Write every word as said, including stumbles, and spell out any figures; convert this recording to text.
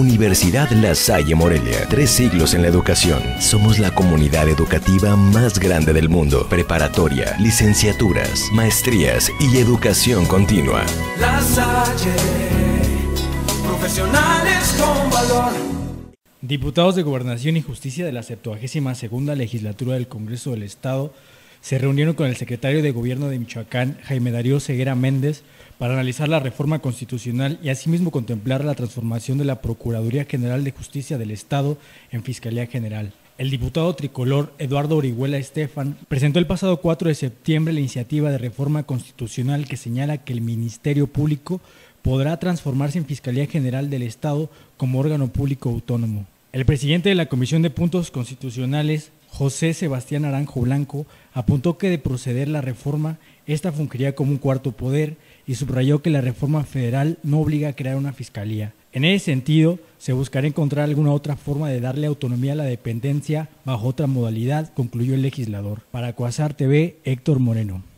Universidad La Salle Morelia. Tres siglos en la educación. Somos la comunidad educativa más grande del mundo. Preparatoria, licenciaturas, maestrías y educación continua. La Salle, profesionales con valor. Diputados de Gobernación y Justicia de la septuagésima segunda Legislatura del Congreso del Estado se reunieron con el secretario de Gobierno de Michoacán, Jaime Darío Oseguera Méndez, para analizar la reforma constitucional y asimismo contemplar la transformación de la Procuraduría General de Justicia del Estado en Fiscalía General. El diputado tricolor Eduardo Orihuela Estefan presentó el pasado cuatro de septiembre la iniciativa de reforma constitucional que señala que el Ministerio Público podrá transformarse en Fiscalía General del Estado como órgano público autónomo. El presidente de la Comisión de Puntos Constitucionales, José Sebastián Arango Blanco, apuntó que de proceder la reforma, esta fungiría como un cuarto poder y subrayó que la reforma federal no obliga a crear una fiscalía. En ese sentido, se buscará encontrar alguna otra forma de darle autonomía a la dependencia bajo otra modalidad, concluyó el legislador. Para Cuasar T V, Héctor Moreno.